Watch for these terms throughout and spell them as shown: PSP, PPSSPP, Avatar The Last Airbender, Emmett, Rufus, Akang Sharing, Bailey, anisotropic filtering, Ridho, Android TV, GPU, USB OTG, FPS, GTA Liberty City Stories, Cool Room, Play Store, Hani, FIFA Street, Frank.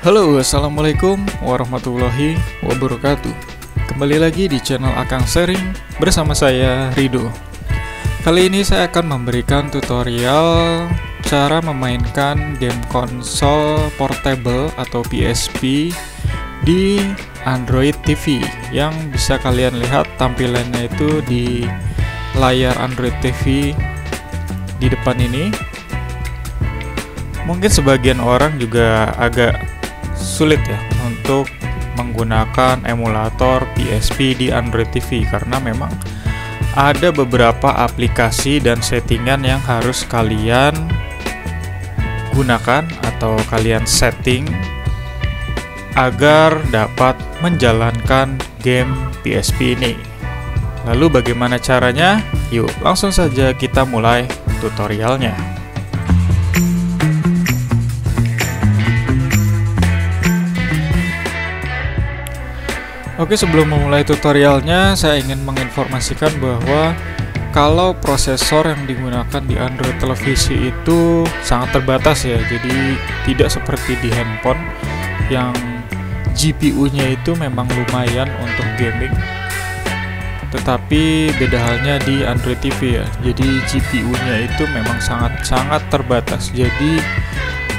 Halo, assalamualaikum warahmatullahi wabarakatuh. Kembali lagi di channel Akang Sharing bersama saya Ridho. Kali ini saya akan memberikan tutorial cara memainkan game konsol portable atau PSP di Android TV yang bisa kalian lihat tampilannya itu di layar Android TV di depan ini. Mungkin sebagian orang juga agak sulit ya untuk menggunakan emulator PSP di Android TV karena memang ada beberapa aplikasi dan settingan yang harus kalian gunakan atau kalian setting agar dapat menjalankan game PSP ini. Lalu bagaimana caranya? Yuk, langsung saja kita mulai tutorialnya. Oke, sebelum memulai tutorialnya, saya ingin menginformasikan bahwa kalau prosesor yang digunakan di Android televisi itu sangat terbatas ya, jadi tidak seperti di handphone yang GPU-nya itu memang lumayan untuk gaming, tetapi beda halnya di Android TV ya, jadi GPU-nya itu memang sangat-sangat terbatas, jadi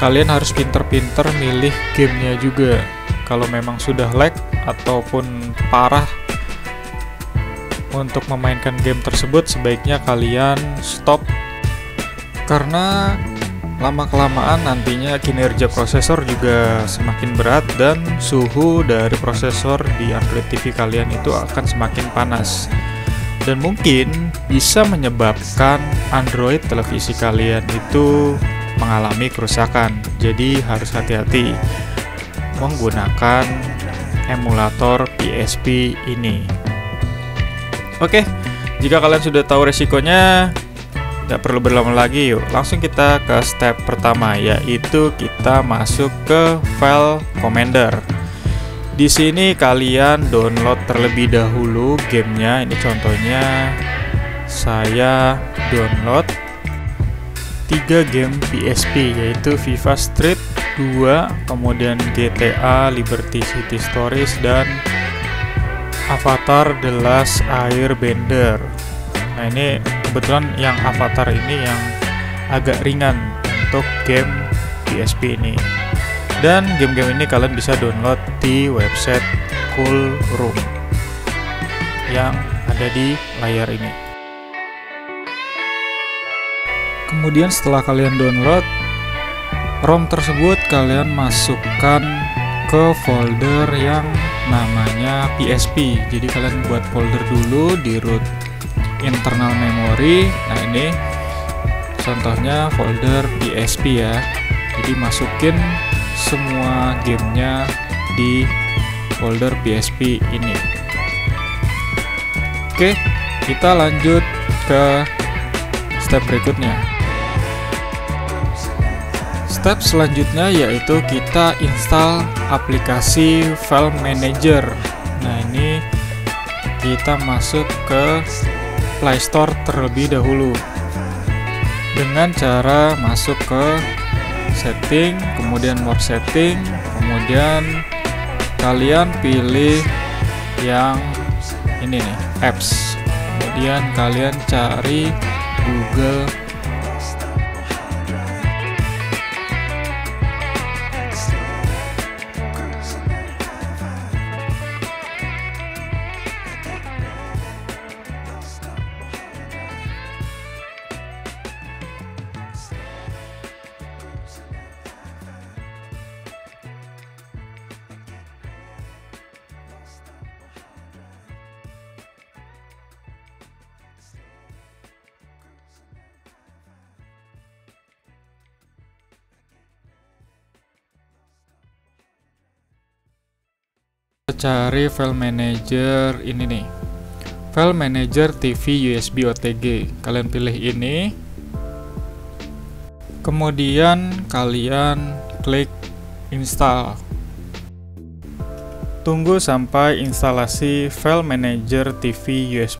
kalian harus pinter-pinter milih gamenya juga. Kalau memang sudah lag ataupun parah untuk memainkan game tersebut, sebaiknya kalian stop karena lama-kelamaan nantinya kinerja prosesor juga semakin berat dan suhu dari prosesor di Android TV kalian itu akan semakin panas dan mungkin bisa menyebabkan Android televisi kalian itu mengalami kerusakan. Jadi harus hati-hati menggunakan emulator PSP ini. Oke, jika kalian sudah tahu resikonya, nggak perlu berlama lagi. Yuk, langsung kita ke step pertama, yaitu kita masuk ke file commander. Di sini kalian download terlebih dahulu gamenya. Ini contohnya saya download 3 game PSP, yaitu FIFA Street 2, kemudian GTA Liberty City Stories, dan Avatar The Last Airbender. Nah, ini kebetulan yang Avatar ini yang agak ringan untuk game PSP ini. Dan game-game ini kalian bisa download di website Cool Room yang ada di layar ini. Kemudian setelah kalian download ROM tersebut, kalian masukkan ke folder yang namanya PSP. Jadi kalian buat folder dulu di root internal memory. Nah, ini contohnya folder PSP ya. Jadi masukin semua gamenya di folder PSP ini. Oke, kita lanjut ke step berikutnya. Step selanjutnya yaitu kita install aplikasi File Manager. Nah, ini kita masuk ke Play Store terlebih dahulu dengan cara masuk ke setting, kemudian more setting, kemudian kalian pilih yang ini nih, apps, kemudian kalian cari Google. Cari file manager ini nih, file manager TV USB OTG. Kalian pilih ini, kemudian kalian klik install. Tunggu sampai instalasi file manager TV USB.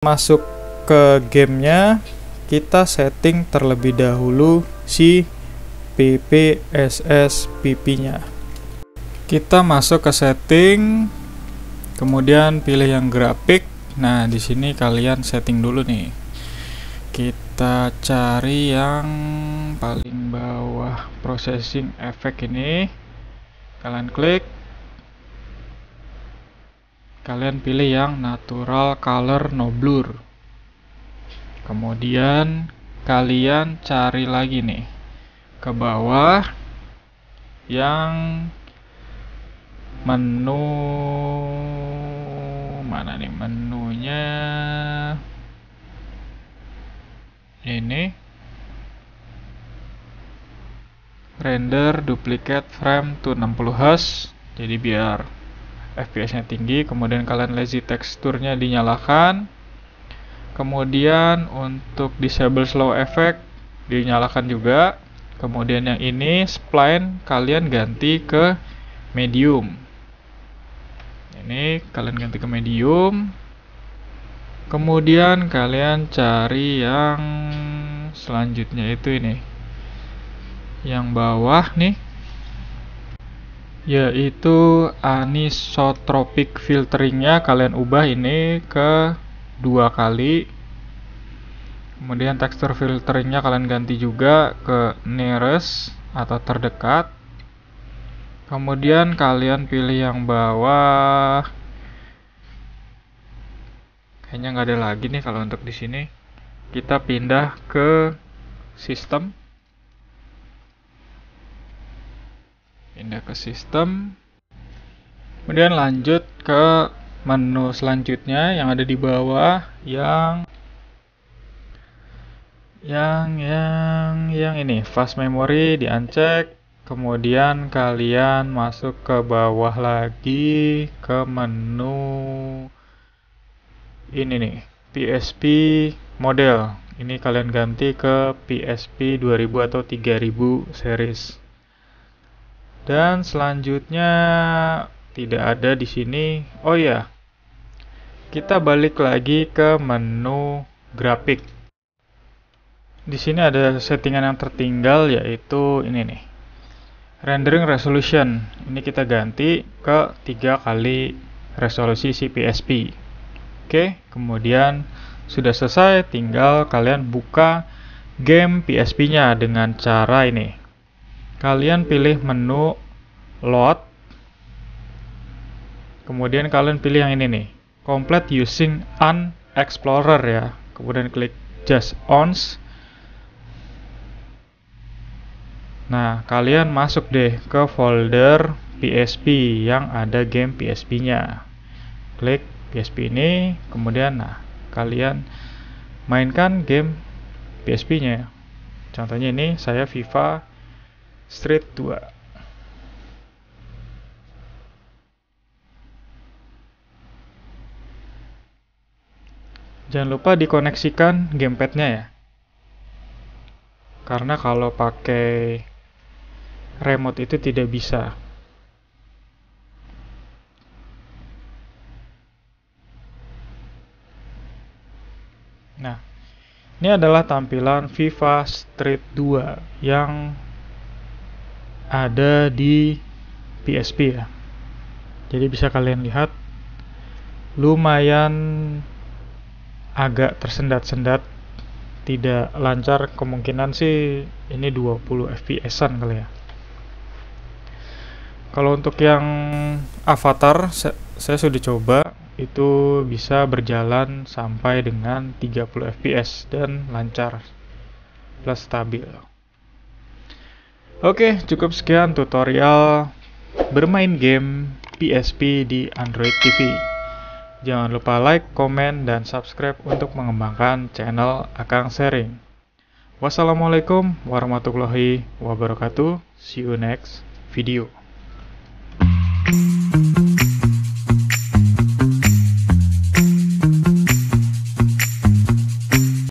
Masuk ke gamenya, kita setting terlebih dahulu si PPSSPP-nya. Kita masuk ke setting, kemudian pilih yang grafik. Nah, di sini kalian setting dulu nih. Kita cari yang paling bawah, processing effect ini. Kalian klik. Kalian pilih yang natural color no blur. Kemudian kalian cari lagi nih ke bawah yang menu mana nih, menunya ini render duplicate frame to 60 Hz, jadi biar FPS-nya tinggi. Kemudian kalian lazy teksturnya dinyalakan. Kemudian untuk disable slow effect dinyalakan juga. Kemudian yang ini spline kalian ganti ke medium. Ini kalian ganti ke medium. Kemudian kalian cari yang selanjutnya itu ini, yang bawah nih, yaitu anisotropic filteringnya kalian ubah ini ke 2 kali. Kemudian tekstur filteringnya kalian ganti juga ke nearest atau terdekat. Kemudian kalian pilih yang bawah, kayaknya nggak ada lagi nih kalau untuk di sini. Kita pindah ke sistem. Kemudian lanjut ke menu selanjutnya yang ada di bawah, yang ini fast memory di uncheck. Kemudian kalian masuk ke bawah lagi ke menu ini nih, PSP model. Ini kalian ganti ke PSP 2000 atau 3000 series. Dan selanjutnya tidak ada di sini. Oh ya, kita balik lagi ke menu grafik. Di sini ada settingan yang tertinggal, yaitu ini nih, rendering resolution. Ini kita ganti ke 3 kali resolusi si PSP. Oke, kemudian sudah selesai. Tinggal kalian buka game PSP-nya dengan cara ini. Kalian pilih menu load, kemudian kalian pilih yang ini nih, complete using an explorer ya, kemudian klik just once. Nah, kalian masuk deh ke folder PSP yang ada game PSP-nya. Klik PSP ini, kemudian nah kalian mainkan game PSP-nya. Contohnya ini saya FIFA Street 2. Jangan lupa dikoneksikan gamepad-nya ya, karena kalau pakai remote itu tidak bisa. Nah, ini adalah tampilan FIFA Street 2 yang ada di PSP ya. Jadi bisa kalian lihat lumayan agak tersendat-sendat, tidak lancar. Kemungkinan sih ini 20 FPS-an kali ya. Kalau untuk yang Avatar saya sudah coba, itu bisa berjalan sampai dengan 30 FPS dan lancar plus stabil. Oke, cukup sekian tutorial bermain game PSP di Android TV. Jangan lupa like, komen, dan subscribe untuk mengembangkan channel Akang Sharing. Wassalamualaikum warahmatullahi wabarakatuh. See you next video.